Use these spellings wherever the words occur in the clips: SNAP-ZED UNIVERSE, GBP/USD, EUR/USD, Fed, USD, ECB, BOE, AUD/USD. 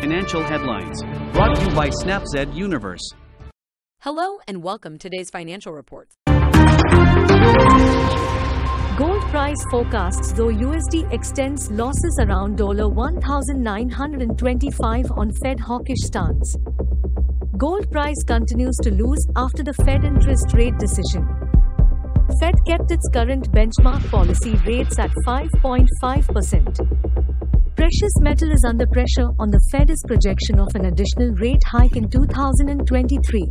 Financial headlines brought to you by SNAP-ZED Universe. Hello and welcome to today's financial reports. Gold price forecasts: though USD extends losses around $1,925 on Fed hawkish stance. Gold price continues to lose after the Fed interest rate decision. Fed kept its current benchmark policy rates at 5.5%. Precious metal is under pressure on the Fed's projection of an additional rate hike in 2023.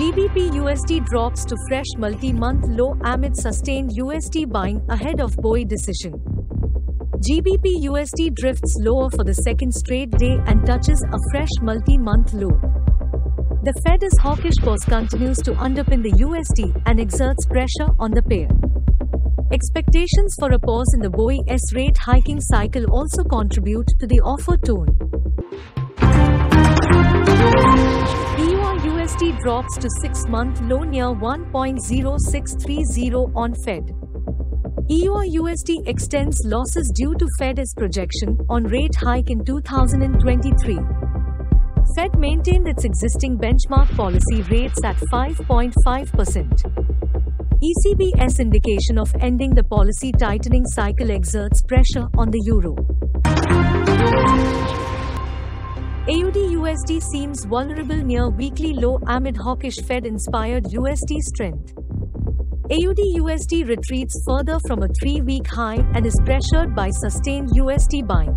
GBP/USD drops to fresh multi-month low amid sustained USD buying ahead of BOE decision. GBP/USD drifts lower for the second straight day and touches a fresh multi-month low. The Fed's hawkish pose continues to underpin the USD and exerts pressure on the pair. Expectations for a pause in the BOE's rate hiking cycle also contribute to the offer tone. EUR/USD drops to 6-month low near 1.0630 on Fed. EUR/USD extends losses due to Fed's projection on rate hike in 2023. Fed maintained its existing benchmark policy rates at 5.5%. ECB's indication of ending the policy tightening cycle exerts pressure on the euro. AUD/USD seems vulnerable near weekly low amid hawkish Fed-inspired USD strength. AUD/USD retreats further from a 3-week high and is pressured by sustained USD buying.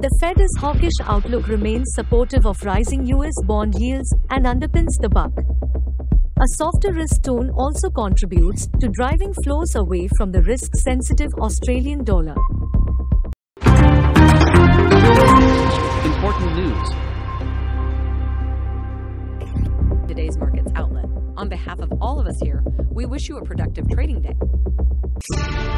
The Fed's hawkish outlook remains supportive of rising US bond yields and underpins the buck. A softer risk tone also contributes to driving flows away from the risk-sensitive Australian dollar. Important news. Today's markets outlet. On behalf of all of us here, we wish you a productive trading day.